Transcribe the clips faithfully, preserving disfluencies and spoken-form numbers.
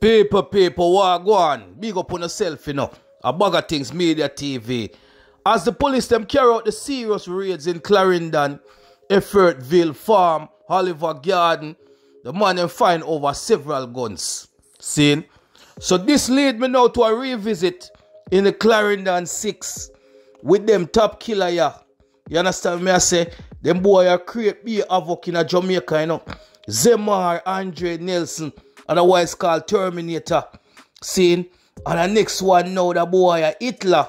Paper, paper, wagwan. Big up on yourself, you know. A BaggaThingz Media T V. As the police them carry out the serious raids in Clarendon, Effortville Farm, Oliver Garden, the man them find over several guns. See? So this lead me now to a revisit in the Clarendon Six with them top killer, yeah. You understand me? I say, them boy are create be havoc in a Jamaica, you know. Zemar Andre Nelson, otherwise called Terminator. Seen? And the next one now, the boy a Hitler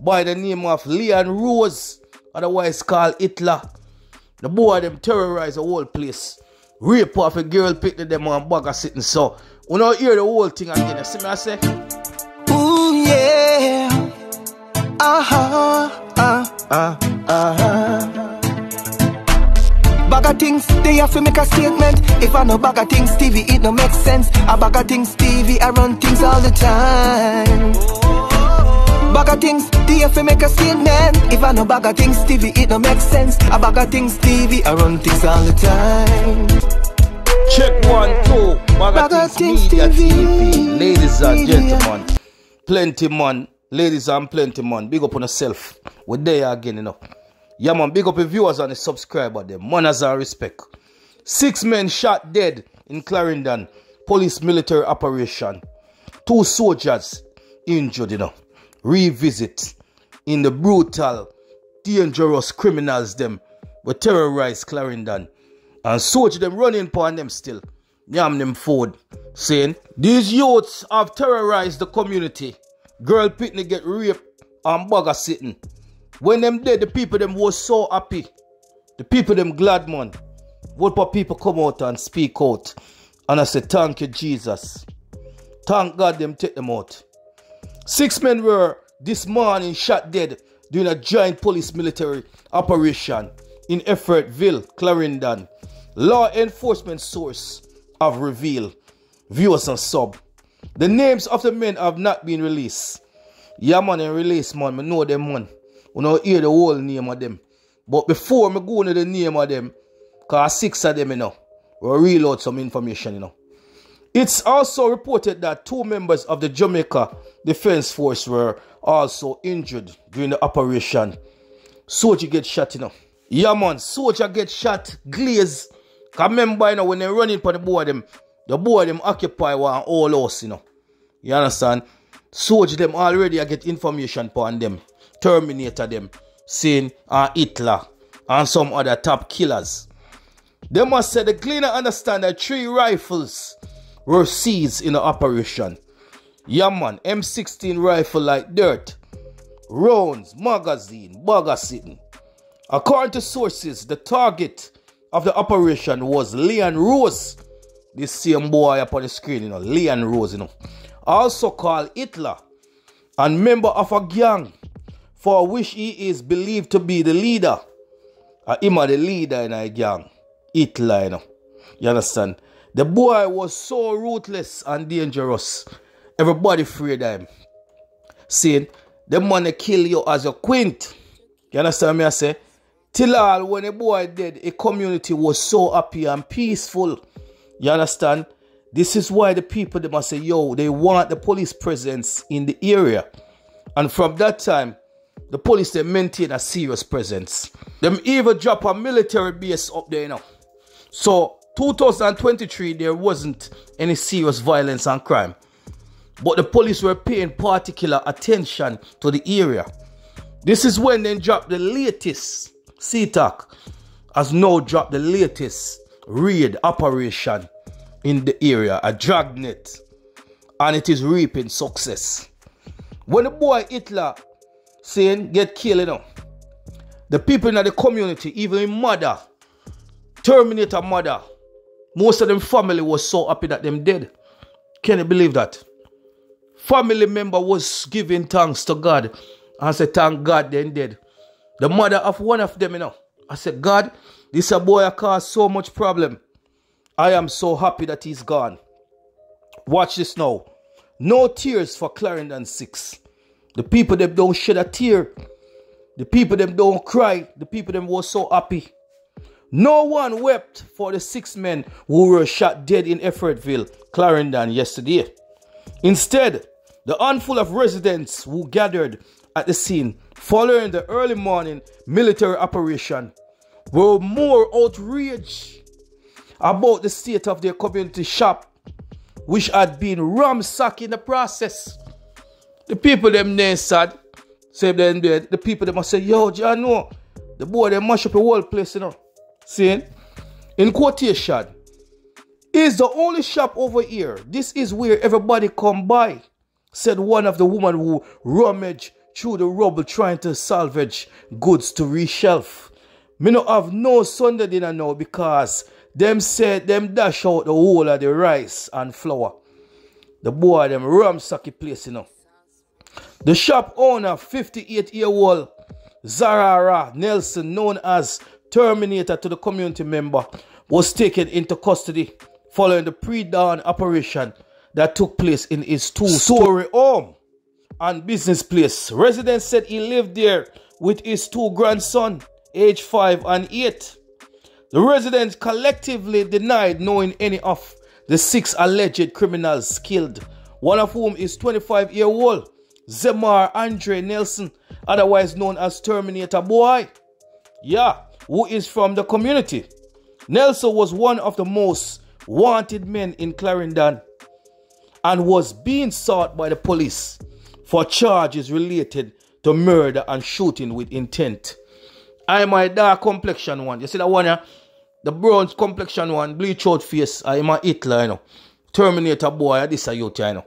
by the name of Leon Rose, otherwise called Hitler. The boy them terrorize the whole place. Rape off a girl, pick them on bugger sitting. So we now hear the whole thing again. You see me I say? Ooh yeah. Uh-huh. Uh-huh. Uh-huh. BaggaThingz, they have to make a statement. If I know BaggaThingz T V, it no make sense. I BaggaThingz T V, I run things all the time. BaggaThingz, they have to make a statement. If I know BaggaThingz T V, it no make sense. I BaggaThingz T V, I run things all the time. Check one, two. BaggaThingz Media T V. Ladies and gentlemen, plenty man. Ladies and plenty man, big up on yourself. We're there again, you know. Yeah man, big up the viewers and the subscriber them. Manners and respect. Six men shot dead in Clarendon police military operation. Two soldiers injured, you know. Revisit in the brutal, dangerous criminals them were terrorized Clarendon. And soldiers them running upon them still. Yam them food. Saying these youths have terrorized the community. Girl picnic get raped and bugger sitting. When them dead, the people them was so happy. The people them glad, man. What for people come out and speak out. And I say, thank you, Jesus. Thank God them take them out. Six men were this morning shot dead during a giant police military operation in Effortville, Clarendon. Law enforcement source have revealed. Viewers and sub. The names of the men have not been released. Yeah, man, they released, man. I know them, man. We don't hear the whole name of them. But before me go into the name of them, cause six of them, you know, we'll reload some information, you know. It's also reported that two members of the Jamaica Defence Force were also injured during the operation. Soldier get shot, you know. Yeah, man, soldier get shot, glaze. Cause remember, you know, when they run in for the boy them, the boy them occupy one all house, you know. You understand? Soldier them already I get information upon them. Terminator them, saying uh, Hitler and some other top killers. They must say the cleaner understand that three rifles were seized in the operation. Yeah man, M sixteen rifle like dirt, rounds, magazine, bugger sitting. According to sources, the target of the operation was Leon Rose. This same boy up on the screen, you know, Leon Rose, you know, also called Hitler, and member of a gang for which he is believed to be the leader. Uh, him are the leader in a gang. Hitler, you know. You understand? The boy was so ruthless and dangerous. Everybody afraid of him. Saying, the man kill you as a quint. You understand me? I say, till all when the boy dead, a community was so happy and peaceful. You understand? This is why the people, they must say, yo, they want the police presence in the area. And from that time, the police, they maintain a serious presence. Them even drop a military base up there, you know. So, two thousand twenty-three, there wasn't any serious violence and crime. But the police were paying particular attention to the area. This is when they dropped the latest, C TAC has now dropped the latest raid operation in the area, a dragnet. And it is reaping success. When the boy Hitler saying get killed, you know, the people in the community, even his mother, Terminator mother, most of them family was so happy that them dead. Can you believe that? Family member was giving thanks to God and said, thank God they dead. The mother of one of them, you know, I said, God, this a boy caused so much problem. I am so happy that he's gone. Watch this now. No tears for Clarendon Six. The people them don't shed a tear. The people them don't cry. The people them were so happy. No one wept for the six men who were shot dead in Effortville, Clarendon yesterday. Instead, the handful of residents who gathered at the scene following the early morning military operation were more outraged about the state of their community shop, which had been ransacked in the process. The people them there sad, say them there, the people them say, yo, you know, the boy they mash up the whole place, you know. See? In quotation, is the only shop over here. This is where everybody come by, said one of the women who rummaged through the rubble trying to salvage goods to reshelf. Me no have no Sunday dinner now because them said them dash out the whole of the rice and flour. The boy them ramsacky place, you know. The shop owner, fifty-eight-year-old Zarara Nelson, known as Terminator to the community member, was taken into custody following the pre-dawn operation that took place in his two-story home and business place. Residents said he lived there with his two grandsons, age five and eight. The residents collectively denied knowing any of the six alleged criminals killed, one of whom is twenty-five-year-old Zemar Andre Nelson, otherwise known as Terminator Boy, yeah, who is from the community. Nelson was one of the most wanted men in Clarendon and was being sought by the police for charges related to murder and shooting with intent. I my dark complexion one. You see that one here? Yeah? The bronze complexion one, bleach out face. I my Hitler, you know. Terminator Boy, this a youth, you know.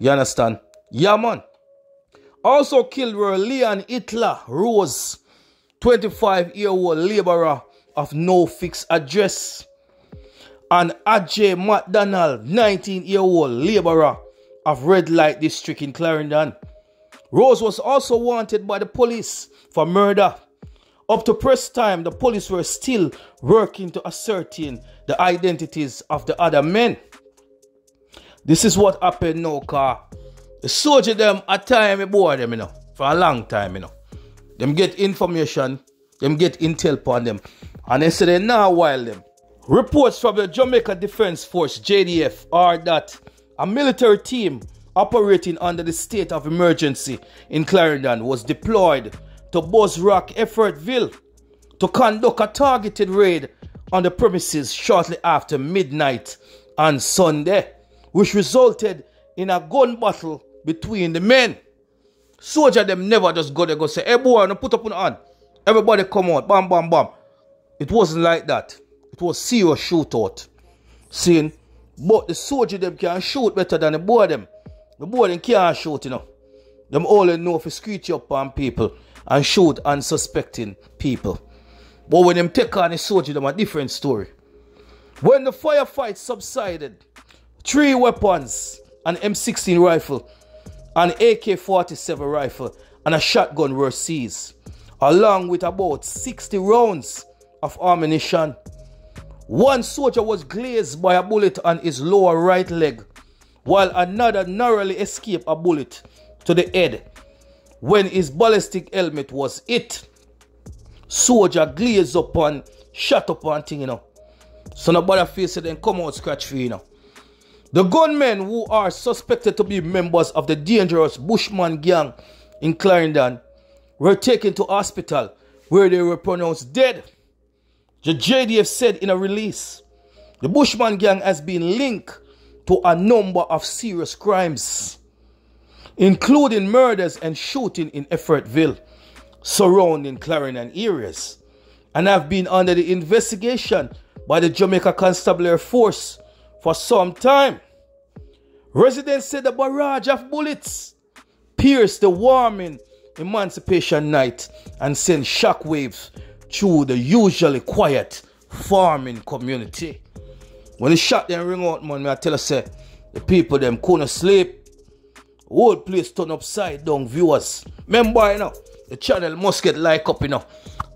You understand? Yeah, man. Also killed were Leon Hitler Rose, twenty-five-year-old labourer of no fixed address, and Ajay McDonald, nineteen-year-old labourer of Red Light District in Clarendon. Rose was also wanted by the police for murder. Up to press time, the police were still working to ascertain the identities of the other men. This is what happened now, car. The soldier them a time before them, you know, for a long time, you know. Them get information, them get intel on them, and they say they now while them. Reports from the Jamaica Defence Force J D F are that a military team operating under the state of emergency in Clarendon was deployed to Buzz Rock, Effortville, to conduct a targeted raid on the premises shortly after midnight on Sunday, which resulted in a gun battle between the men. Soldier them never just go there go say, hey boy, no put up on hand. Everybody come out, bam, bam, bam. It wasn't like that. It was serious shootout. Seeing, but the soldier them can shoot better than the boy them. The boy them can't shoot, you know. Them all know if you screech up on people and shoot unsuspecting people. But when them take on the soldier, them a different story. When the firefight subsided, three weapons, an M sixteen rifle, an A K forty-seven rifle, and a shotgun were seized, along with about sixty rounds of ammunition. One soldier was grazed by a bullet on his lower right leg, while another narrowly escaped a bullet to the head when his ballistic helmet was hit. Soldier glazed upon, shot upon thing, you know. So nobody face it and come out scratch for, you know. The gunmen who are suspected to be members of the dangerous Bushman gang in Clarendon were taken to hospital where they were pronounced dead. The J D F said in a release, the Bushman gang has been linked to a number of serious crimes, including murders and shooting in Effortville, surrounding Clarendon areas, and have been under the investigation by the Jamaica Constabulary Force for some time. Residents said the barrage of bullets pierced the warming Emancipation Night and sent shockwaves through the usually quiet farming community. When the shot them ring out, man, I tell you, say, the people them couldn't sleep. The whole place turned upside down, viewers. Remember, you know, the channel must get like up, you know.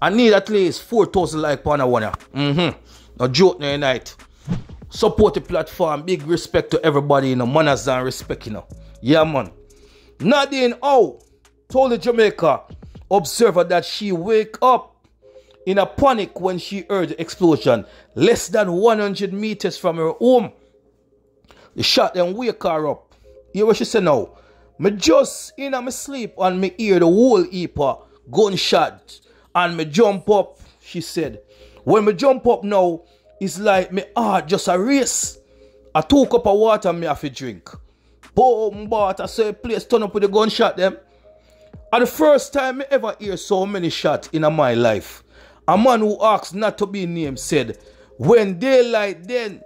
I need at least four thousand like on a one. Mm-hmm. No joke, no night. Support the platform. Big respect to everybody, you know. Manners and respect, you know. Yeah, man. Nadine Howe told the Jamaica Observer that she wake up in a panic when she heard the explosion less than one hundred meters from her home. The shot then wake her up. hear what she say now? Me just in my sleep and me hear the whole heap of gunshot and me jump up, she said. When me jump up now, it's like me heart just a race. I took a cup of water and me have to drink. Boom, but I say place turn up with the gunshot them. And the first time I ever hear so many shots in my life, a man who asked not to be named said, when daylight then,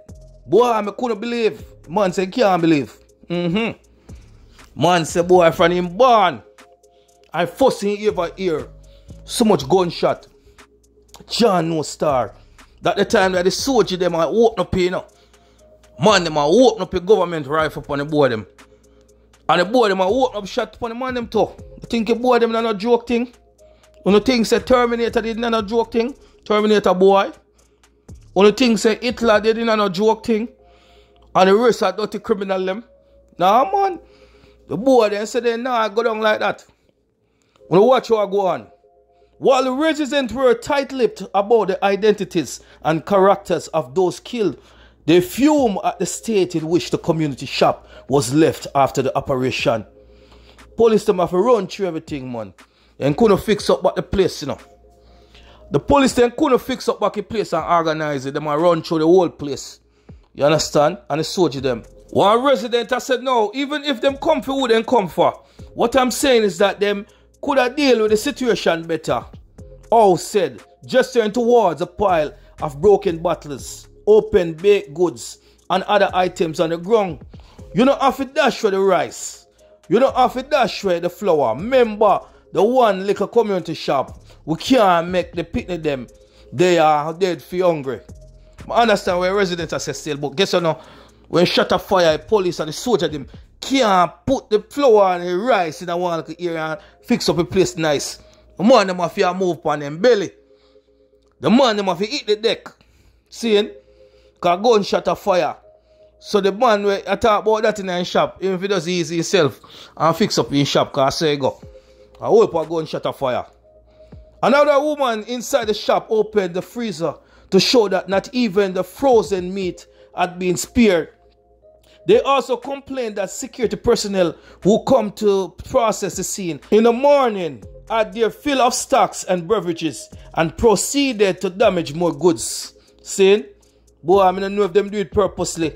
boy, I couldn't believe. Man said, can't believe. Mm-hmm. Man said, boy, from him born, I first ever hear so much gunshot. John no star. That the time that the soldier them I open up here, you know. Man, them I open up a government rifle upon the boy them. And the boy them I open up shot upon the man them too. You think the boy them not a joke thing? When you think say Terminator did not a joke thing? Terminator boy. When you think say Hitler did not a joke thing? And the rest are dirty criminal them. Nah man. The boy them say they nah go down like that. When you watch how I go on. While the residents were tight-lipped about the identities and characters of those killed, they fumed at the state in which the community shop was left after the operation. Police them have to run through everything, man. They couldn't fix up back the place, you know. The police then couldn't fix up back the place and organize it. They might run through the whole place. You understand? And the soldier them. One resident, I said, no, even if them come for who they come for, what I'm saying is that them could have deal with the situation better. Oh, said, gesturing towards a pile of broken bottles, open baked goods, and other items on the ground. You don't have to dash for the rice. You don't have to dash for the flour. Remember, the one liquor community shop, we can't make the picnic them. They are dead for hungry. I understand where residents are still, but guess you know, when shut a fire, the police and the soldier them can't put the flour and the rice in the one area and fix up a place nice. The man them have to move upon them belly. The man them have to eat the deck. Seeing? Because gun shut a fire. So the man we talk about that in his shop, even if he does easy himself and fix up his shop, because I say go. I hope a gun shut a fire. Another woman inside the shop opened the freezer to show that not even the frozen meat had been spared. They also complained that security personnel who come to process the scene in the morning had their fill of stocks and beverages and proceeded to damage more goods. Saying, boy, I don't know if them do it purposely,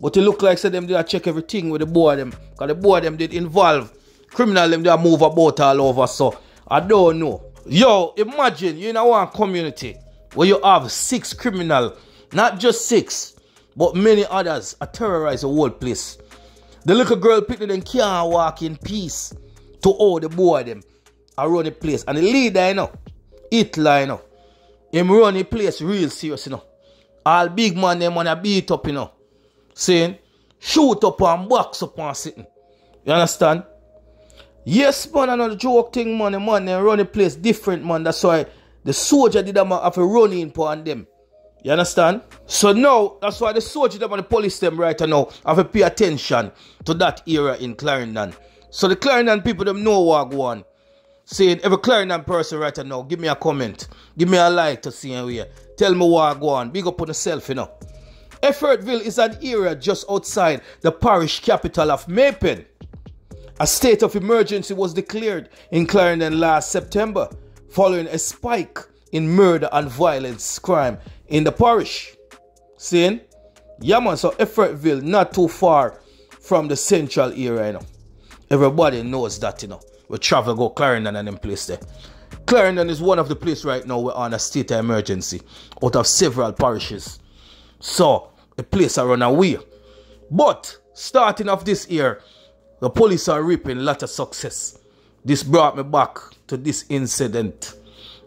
but it look like say them did a check everything with the boy them, because the boy them did involve criminal them that move about all over. So I don't know. Yo, imagine you in a one community where you have six criminal, not just six, but many others are terrorized the whole place. The little girl picnic them can't walk in peace to all the boy them around the place. And the leader, you know, Hitler, you know, him run the place real serious, you know. All big man them wanna beat up, you know. Saying, shoot up and box up and sitting. You understand? Yes, man, another joke thing, man. The man they run the place different, man. That's why the soldier did them have a run in upon them. You understand? So now, that's why the soldier them and the police them right now have to pay attention to that era in Clarendon. So the Clarendon people them know what go on. Saying, every Clarendon person right now, give me a comment. Give me a like to see you here. Tell me what go on. Big up on yourself, you know. Effortville is an area just outside the parish capital of Maypen. A state of emergency was declared in Clarendon last September following a spike in murder and violence crime in the parish. Seeing? Yeah man, so Effortville not too far from the central area, you know. Everybody knows that, you know. We travel go Clarendon and them place there. Clarendon is one of the place right now we're on a state of emergency out of several parishes. So the place are run away. But starting off this year, the police are reaping a lot of success. This brought me back to this incident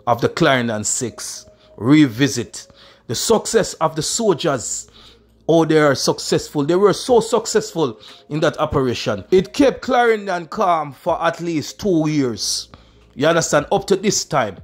of the Clarendon Six. Revisit the success of the soldiers. Oh, they are successful. They were so successful in that operation. It kept Clarendon calm for at least two years. You understand? Up to this time.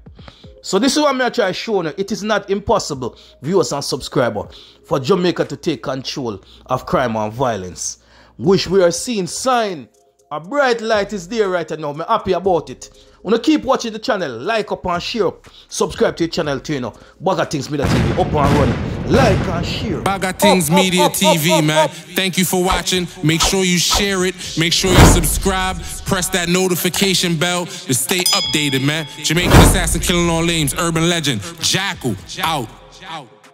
So this is what I'm trying to show you. It is not impossible, viewers and subscribers, for Jamaica to take control of crime and violence, which we are seeing sign. A bright light is there right now. I'm happy about it. Wanna keep watching the channel, like up and share up, subscribe to the channel too, you know. BaggaThingz Media T V, up and running. like and share. BaggaThingz Media T V, man. Thank you for watching. Make sure you share it. Make sure you subscribe. Press that notification bell to stay updated, man. Jamaican assassin killing all names. Urban legend. Jackal out.